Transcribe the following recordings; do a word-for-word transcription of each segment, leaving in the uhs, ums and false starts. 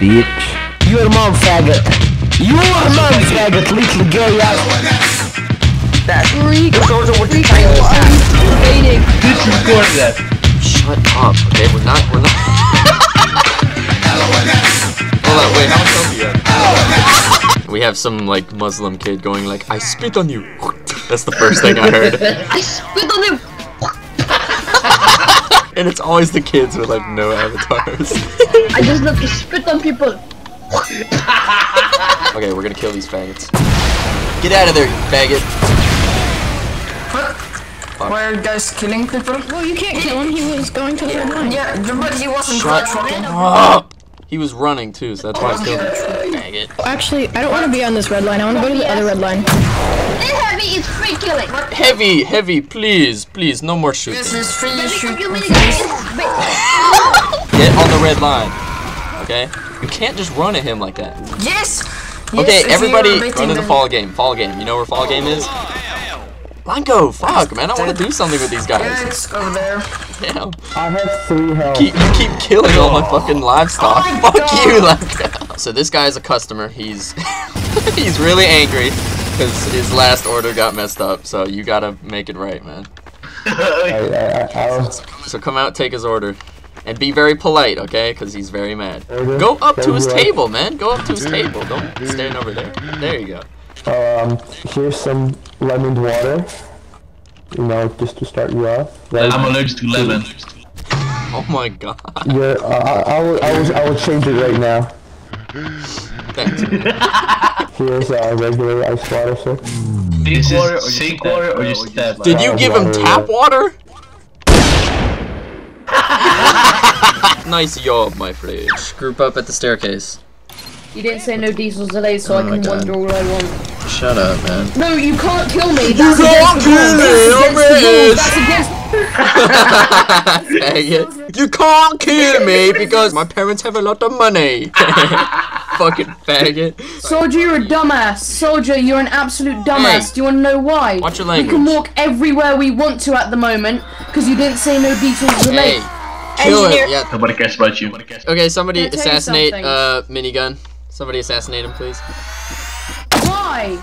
bitch. You're a mom faggot. You are a mom faggot, little gay ass. That freak. This goes over the Chinese ass. Did you record that? Shut up. Okay, we're not. We're not. Hold on, wait. How much time do you have? We have some like Muslim kid going like, "I spit on you." That's the first thing I heard. I spit on you. And it's always the kids with like no avatars. I just love to spit on people. Okay, we're gonna kill these faggots. Get out of there, you faggot. What? Fuck. Why are guys killing people? Well, you can't kill him. He was going to the line. Yeah, but he wasn't. Shut up. He was running too, so that's why I killed him. Faggot. Actually, I don't want to be on this red line. I want to go to the other red line. This heavy is free killing. Heavy, heavy, please, please, no more shooting. This is free shooting. Get on the red line, okay? You can't just run at him like that. Yes. Okay, yes, everybody, run to the fall game. Fall game. You know where fall game is? Lanko, fuck, man, I want to do something with these guys. Yeah, it's over there. Damn. I have three health. Keep, you keep killing all my fucking livestock. Oh my fuck God. You, Lanko. So this guy's a customer. He's he's really angry. His, his last order got messed up, so you gotta make it right, man. I, I, I, I, so come out, take his order, and be very polite, okay? Because he's very mad. Order, go up to his table, up. man. Go up to his table. Don't stand over there. There you go. Um, here's some lemon water. You know, just to start you off. Then I'm allergic to lemon. Oh my God. Yeah, uh, I, I, will, I, will, I will change it right now. Thanks. Here's uh, regular ice water, sir. This is sink water or just tap water? Did you give him tap water? Nice job, my friend. Group up at the staircase. You didn't say no diesel delay, so I can wonder all I want. Shut up, man. No, you can't kill me. You can't kill me. That's against. You can't kill me because my parents have a lot of money. Fucking faggot. Soldier, you're a dumbass. Soldier, you're an absolute dumbass. Hey. Do you want to know why? Watch your language. We can walk everywhere we want to at the moment because you didn't say no details delay. Hey, kill him. Yeah. Nobody cares about you. Cares. Okay, somebody assassinate uh, minigun. Somebody assassinate him, please. Why?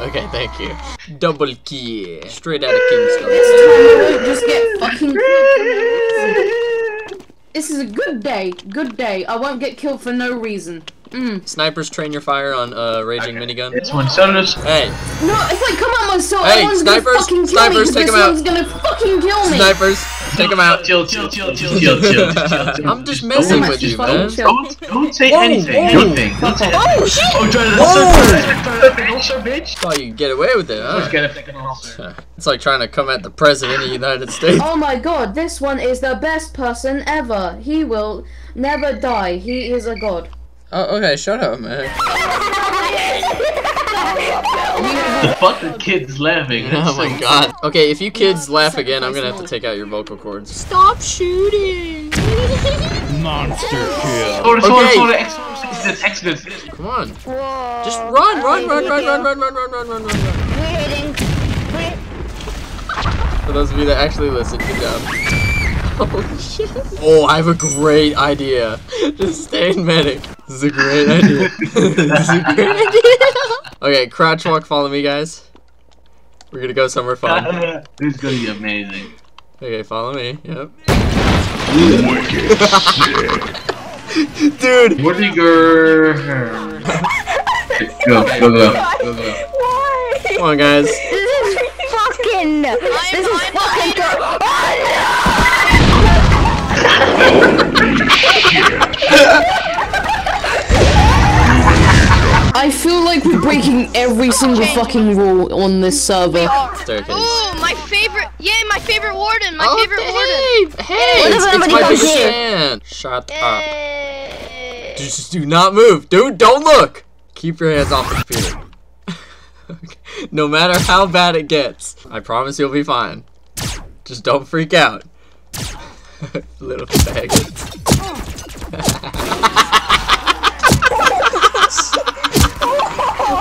Okay, thank you. Double K. Straight out of Kingston. This time just get fucking killed. This is a good day. Good day. I won't get killed for no reason. Mm. Snipers, train your fire on uh, raging okay. minigun. It's one senators. Hey. No, it's like come on, my soul. Hey, Everyone's snipers, fucking snipers, take him out. Gonna fucking kill me. Snipers, take him out. Chill, chill, chill, chill, chill, chill, chill. I'm just messing with you, man. Don't, don't say whoa, anything. Whoa. Don't think. Don't say anything. Oh shit! Oh, Jordan, bitch. Oh, you can get away with it, huh? Right. It's like trying to come at the president of the United States. Oh my God, this one is the best person ever. He will never die. He is a god. Oh, okay, shut up, man. The fuck the kids laughing. That's oh my so God. Cool. Okay, if you kids laugh again, I'm gonna have to take out your vocal cords. Stop shooting! Monster kill. Okay. Come on. Just run, run, run, run, run, run, run, run, run, run, run. For those of you that actually listen, good job. Oh shit. Oh, I have a great idea. Just stay in medic. This is a great idea. This is a great idea. Okay, crouch walk, follow me guys. We're gonna go somewhere fun. This is gonna be amazing. Okay, follow me. Yep. Wicked sick. Dude. What do you go? Go, go, go, go, go. Why? Come on guys. This is fucking This I'm is fucking go oh, no! I feel like we're breaking every single fucking rule on this server. Oh, my favorite! Yeah, my favorite warden. My oh, favorite hey, warden. Hey, what it's, it's my big fan. Shut hey. up. Just do not move, dude. Don't look. Keep your hands off the computer. Okay. No matter how bad it gets, I promise you'll be fine. Just don't freak out. Little faggot.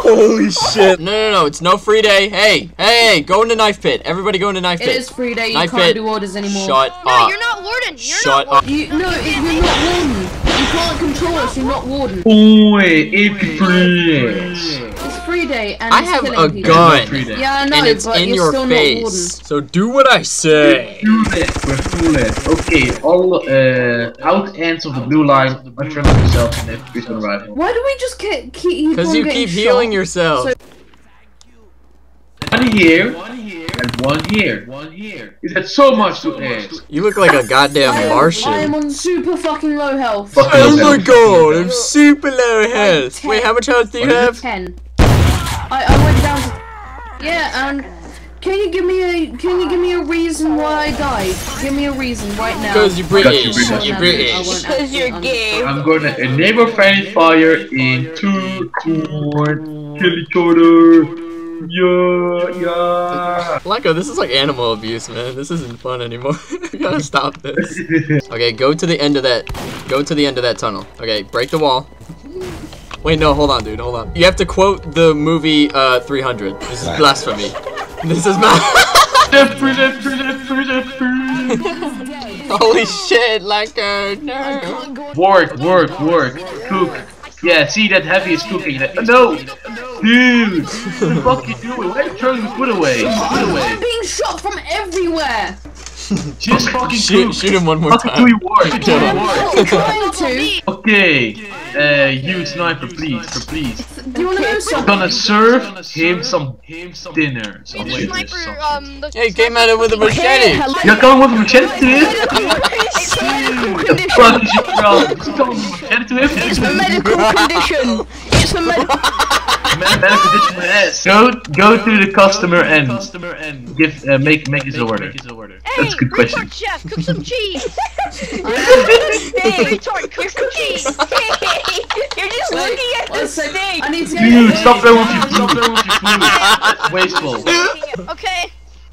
Holy shit. No, no, no, it's no free day. Hey, hey, go into knife pit. Everybody go into knife pit. It is free day, you knife can't pit. do orders anymore. Shut no, up. No, you're not warden. You're Shut not warden. up. You, no, it, you're not warden. You can't control us, you're not warden. Oi, it frees. It's free day and I it's have a people. gun. Yeah, I know, and it's but in your face. So do what I say. We're foolish. We're foolish. Okay, all uh, out ends of the blue line. I sure myself and if we can ride. Why do we just keep keep? Because you keep healing shot? yourself. So one here, one here, and one here, one here. You had so much to ask. You look like a goddamn Martian. I am on super fucking low health. Fucking oh low my health. god, I'm super low health. Wait, how much health do you have? Ten. I, I went down to... Yeah, and... Um, can you give me a... Can you give me a reason why I died? Give me a reason right now. Because you're British. You're British. Because you're gay. I'm gonna enable friendly fire in two, two, one. Kill each other. Yeah, yeah. Lanko, this is like animal abuse, man. This isn't fun anymore. We gotta stop this. Okay, go to the end of that. Go to the end of that tunnel. Okay, break the wall. Wait, no, hold on, dude, hold on. You have to quote the movie uh, three hundred. This is blasphemy. This is not. Holy shit, Lanko, no. Work, work, work. Cook. Yeah, see that heavy is cooking. That no. Dude, what the fuck you doing? Why are you throwing the foot away? I'm being shot from everywhere! Just fucking shoot, shoot him one more fucking time. Do work. Do I'm trying to. Okay, uh, you sniper, please, for please. Do you wanna know something? I'm gonna serve him some dinner. Some wait, sniper, um, hey, came at him with a machete. You're going with a machete to him? What the fuck is your problem? You're going with a machete to him? It's the medical condition. It's the medical. Go, go to the customer and give, uh, make, make his order. Hey, that's a good question. Chef, cook some cheese. Hey, cook some cheese. You're just looking at the steak. Dude, stop there with your food. That's wasteful. Okay,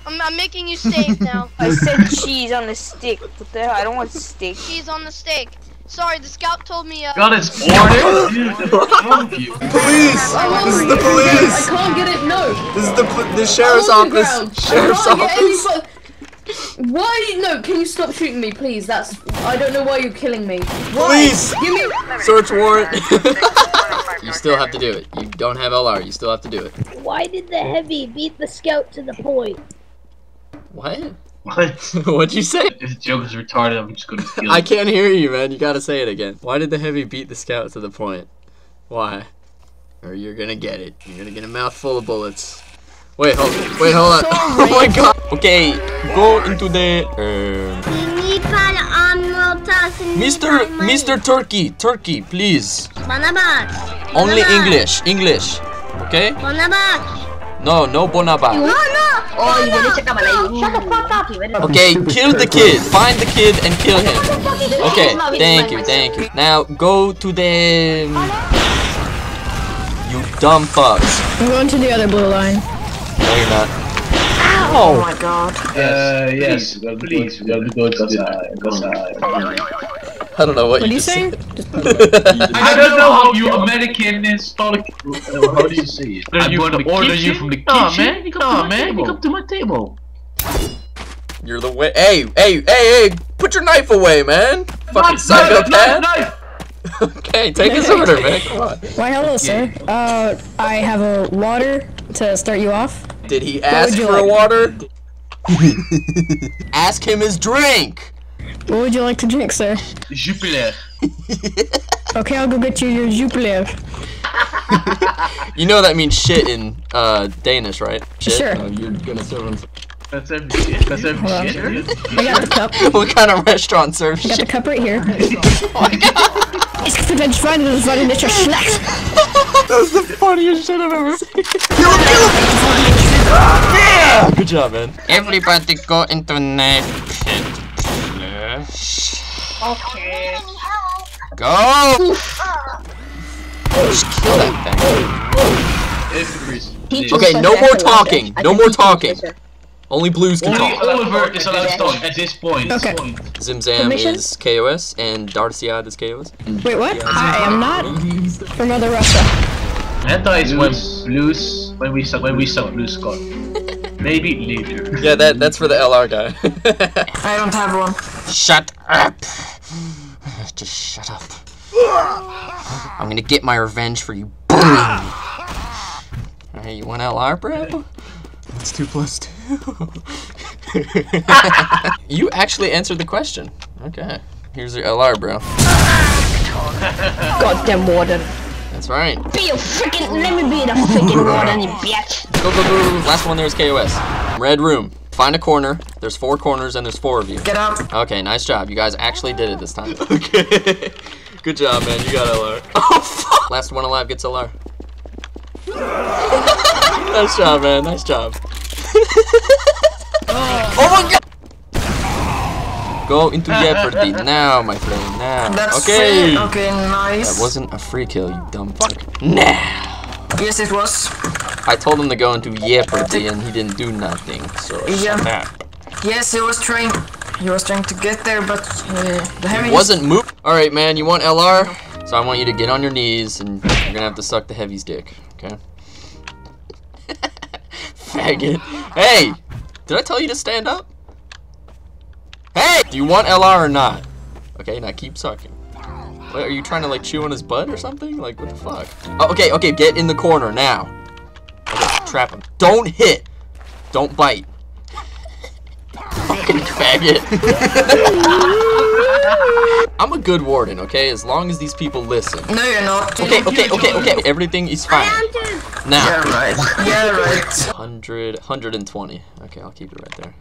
I'm, I'm making you steak now. I said cheese on the stick. What the hell? I don't want steak. Cheese on the steak. Sorry, the scout told me. Uh, Got his order? Dude, you. Police! This is the police! I can't get it. No. This is the the sheriff's office. Sheriff's office. Why? No. Can you stop shooting me, please? That's. I don't know why you're killing me. Police! Give me search warrant. You still have to do it. You don't have L R. You still have to do it. Why did the heavy beat the scout to the point? What? What? What'd you say? This joke is retarded, I'm just gonna steal it. I can't hear you, man. You gotta say it again. Why did the heavy beat the scout to the point? Why? Or you're gonna get it. You're gonna get a mouthful of bullets. Wait, hold on. Wait, hold on. Oh my god. Okay, go into the... Um... Mister Mister Turkey, Turkey, please. Only English, English. Okay? No, no Bonaba. No, no! Oh, no, no, shut the fuck up. Okay, kill the kid. Find the kid and kill him. Okay, thank you, thank you. Now, go to the... You dumb fucks. I'm going to the other blue line. No, you're not. Ow! Oh my god. Uh, yes, please. We have to go to the... I don't know what, what you, you say. I don't know how you American install a... How do you say it? I'm gonna order you from the kitchen. Nah, man, you come, nah, to, my man. You come to my table. You're the way. Hey, hey, hey, hey! Put your knife away, man! Fucking psychopath! Okay, take his order, man. Come on. Why, hello, sir. Uh, I have a water to start you off. Did he ask for like? a water? Ask him his drink. What would you like to drink, sir? Jupiler. Okay, I'll go get you your Jupiler. You know that means shit in uh, Danish, right? Shit? Sure. Oh, you're gonna serve him. That's every shit. That's every well, shit. I got the cup. What kind of restaurant serves shit? I got the cup right here. Oh my god. That was the funniest shit I've ever seen. Yeah! Good job, man. Everybody go into night. Okay. Go! Just kill that thing. Okay, no more talking. No more talking. Only blues can talk. Only Oliver is allowed to talk at this point. Okay. Zimzam is K O S and Darciad is K O S. Wait, what? I am not from Mother Russia. Meta is when blues, when we when we sell blues got. Maybe later. Yeah, that that's for the L R guy. I don't have one. Shut up. Just shut up. I'm gonna get my revenge for you. Boom! Hey, you want L R, bro? That's two plus two. You actually answered the question. Okay. Here's your L R, bro. Goddamn warden. That's right. Be a freaking, let me be the freaking warden, you bitch. Go, go, go, go. Last one there is K O S. Red room. Find a corner. There's four corners and there's four of you. Get up. Okay, nice job. You guys actually did it this time. Okay. Good job, man. You got L R. Oh, fuck. Last one alive gets L R. Nice job, man. Nice job. Oh my god! Go into jeopardy now, my friend. Now. That's okay. It. Okay, nice. That wasn't a free kill, you dumb fuck. Now. Yes, it was. I told him to go into jeopardy, and he didn't do nothing. So yeah. Snap. Yes, he was trying. He was trying to get there, but uh, the heavy wasn't moved. All right, man. You want L R? So I want you to get on your knees, and you're gonna have to suck the heavy's dick. Okay. Faggot. Hey! Did I tell you to stand up? Hey! Do you want L R or not? Okay, now keep sucking. What, are you trying to like chew on his butt or something? Like, what the fuck? Oh, okay, okay, get in the corner now. Okay, trap him. Don't hit! Don't bite. Fucking faggot. I'm a good warden, okay? As long as these people listen. No, you're not. Okay, okay, okay, okay. Everything is fine. Now. Yeah, right. Yeah, right. one hundred, one hundred twenty. Okay, I'll keep it right there.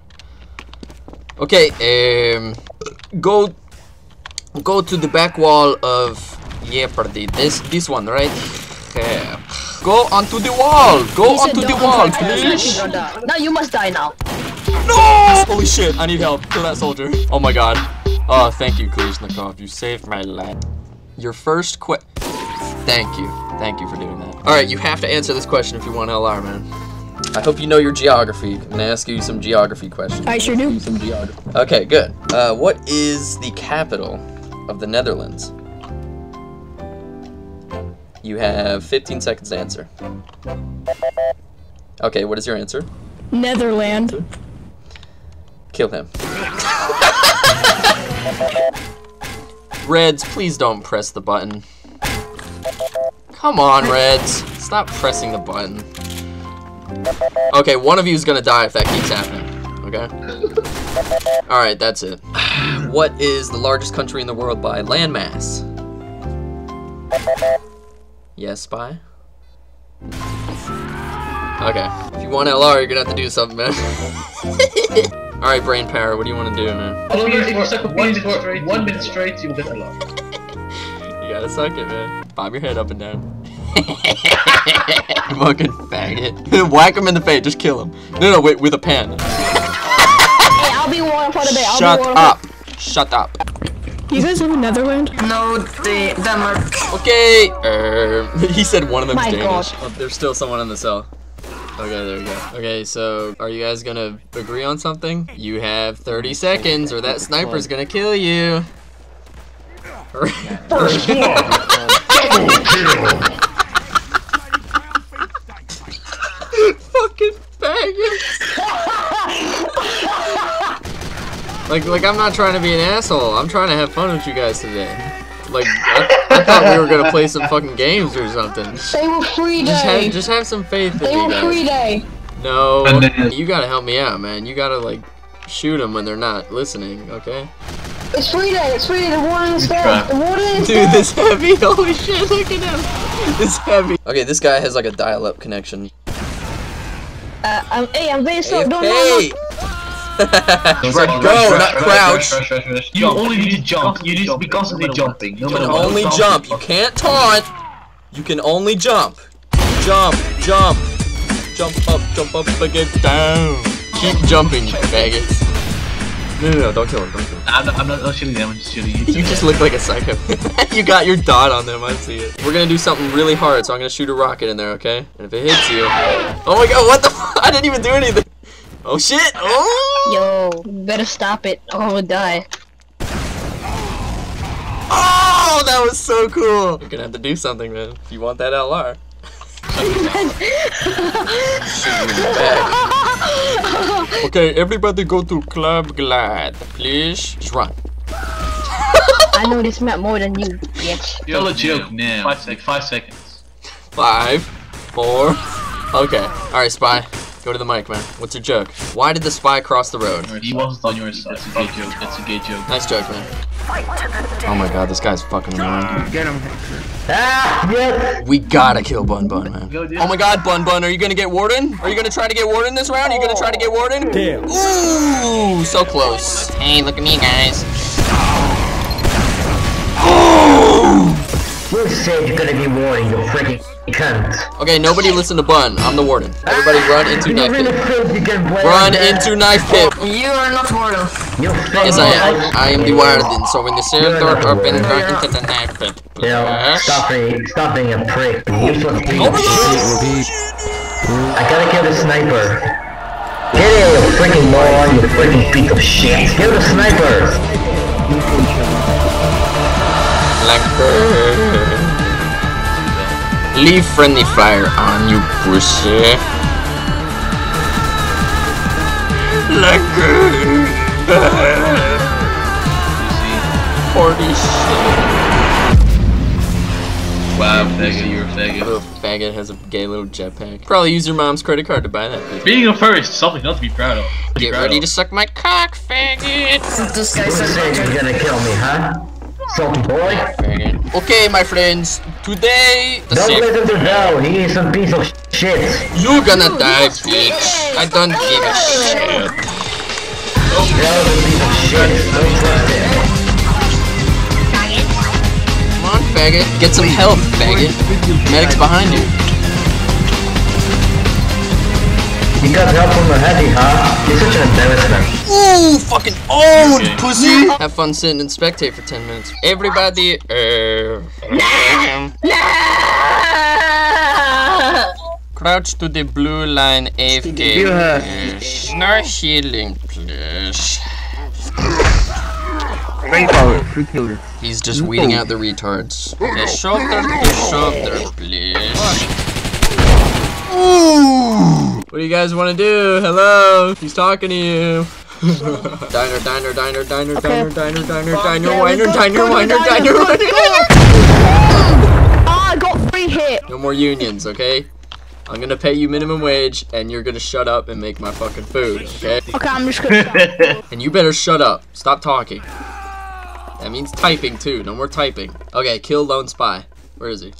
Okay, um, go, go to the back wall of Jeopardy. This, this one, right? Okay. Go onto the wall. Go onto the wall, please. Now you must die now. No! Holy shit! I need help. Kill that soldier. Oh my god. Oh, thank you, Kluznikov. You saved my life. Your first que- Thank you. Thank you for doing that. Alright, you have to answer this question if you want L R, man. I hope you know your geography. I'm gonna ask you some geography questions. I sure do. Some geography. Okay, good. Uh, what is the capital of the Netherlands? You have fifteen seconds to answer. Okay, what is your answer? Netherland. Kill him. Reds, please don't press the button. Come on, Reds. Stop pressing the button. Okay, one of you is gonna die if that keeps happening. Okay? Alright, that's it. What is the largest country in the world by landmass? Yes, by? Okay. If you want L R, you're gonna have to do something, man. All right, brain power. What do you want to do, man? One minute straight. One minute straight. You will get a lot. You gotta suck it, man. Bob your head up and down. Fucking faggot. Whack him in the face. Just kill him. No, no, wait. With a pen. Hey, I'll be warm for the day. I'll Shut be warm up. For... Shut up. You guys live in Netherlands? No, the Denmark. Okay. Er, he said one of them's My Danish. Oh, there's still someone in the cell. Okay, there we go. Okay, so are you guys gonna agree on something? You have thirty seconds or that sniper's gonna kill you. First one, double kill. Fucking faggots. Like, like I'm not trying to be an asshole. I'm trying to have fun with you guys today. Like, I, I thought we were gonna play some fucking games or something. They were free day. Just have, just have some faith in me, guys. They were free day. No, you gotta help me out, man. You gotta, like, shoot them when they're not listening, okay? It's free day. It's free day. The warden is there. The warden is there. Dude, this heavy. Holy shit, look at him. This heavy. Okay, this guy has, like, a dial-up connection. Uh, I'm, hey, I'm very slow. Don't know. Right, go, not crouch. You only need to jump. You need to be constantly jumping. You can only jump. You can't taunt. You can only jump. Jump, jump, jump up, jump up, and get down. Keep jumping, you faggots. No, no, no, don't kill him. Don't kill him. I'm not, I'm not shooting them. I'm just shooting you. You just look like a psycho. You got your dot on them. I see it. We're gonna do something really hard, so I'm gonna shoot a rocket in there, okay? And if it hits you, oh my god, what the? F I didn't even do anything. Oh shit! Oh! Yo, better stop it. Or I would die. Oh, that was so cool. You're gonna have to do something, man. If you want that L R. Okay, everybody go to Club Glad, please. Just run. I know this map more than you, bitch. Tell a joke now. Five sec. Five seconds. Five. Four. Okay. All right, Spy. Go to the mic, man. What's your joke? Why did the spy cross the road? He wasn't on your side. That's a gay joke. That's a gay joke. Nice joke, man. Oh my god, this guy's fucking annoying. Get him. Ah, yes. We gotta kill Bun Bun, man. Go, oh my god, Bun Bun, are you gonna get Warden? Are you gonna try to get Warden this round? Are you gonna try to get Warden? Damn. Ooh, so close. Hey, look at me, guys. Who said you're gonna be Warden, you freaking cunt? Okay, nobody listen to Bun. I'm the Warden. Everybody run into knife pit. Run into knife pit. You are not Warden. Yes, I am. I am the Warden. So when the sailor opens, run into the knife pit. Yeah. Stop being, stop being a prick. You fucking idiot. I gotta kill the sniper. Get it, you freaking moron, you freaking piece of shit. Kill the sniper. Leave friendly fire on, you pussy. Like forty shit. Wow, faggot, you're a faggot. Little faggot has a gay little jetpack. Probably use your mom's credit card to buy that thing. Being a furry is something not to be proud of. Be Get proud ready of. to suck my cock, faggot. This guy's gonna kill me, huh? Salty boy. Okay, my friends, today. The don't let him to hell, he is some piece of shit. You gonna die, bitch. I don't give a shit. Don't tell the piece of shit, don't trust him. Come on, faggot, get some help, faggot. Medic's behind you. You got help from the heavy, huh? You're such an embarrassment. Ooh, fucking old, okay. Pussy! Have fun sitting and spectate for ten minutes. Everybody, uh, crouch to the blue line, A F K. Uh, no healing, please. BrainPower, he's just weeding out the retards. The shoulder, the shoulder, please. Ooh! What do you guys want to do? Hello? He's talking to you. Diner, diner, diner, diner, okay. diner, diner, diner, oh, diner, yeah, winer, diner, winer, diner, winer, diner. Ah, I got free hit. No more unions, okay? I'm gonna pay you minimum wage, and you're gonna shut up and make my fucking food, okay? Okay, I'm just gonna. And you better shut up. Stop talking. That means typing too. No more typing. Okay, kill Lone Spy. Where is he?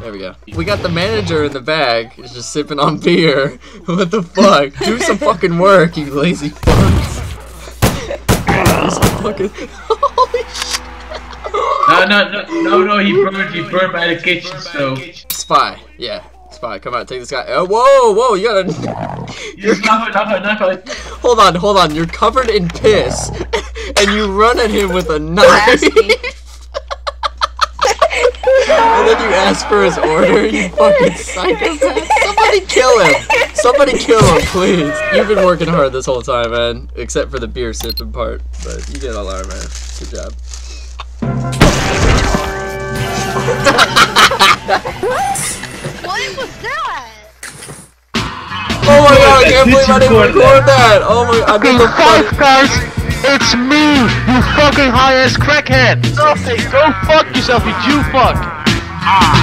There we go. We got the manager in the bag. He's just sipping on beer. What the fuck? Do some fucking work, you lazy fucks. Do some fucking... Holy shit. No, no, no, no, no, he burned, he burned by the kitchen stove. Spy, yeah. Spy, come on, take this guy. Oh, whoa, whoa, you gotta... You're covered, covered, covered. Hold on, hold on. You're covered in piss, and you run at him with a knife. And then you ask for his order, you fucking psychopath. Somebody kill him! Somebody kill him, please. You've been working hard this whole time, man. Except for the beer sipping part. But you did all right, man. Good job. What? What was that? Oh my god, I can't believe I didn't record that! Oh my god, I did the fuck, guys! It's me, you fucking high-ass crackhead! Nothing, go fuck yourself, you Jew fuck! Ah.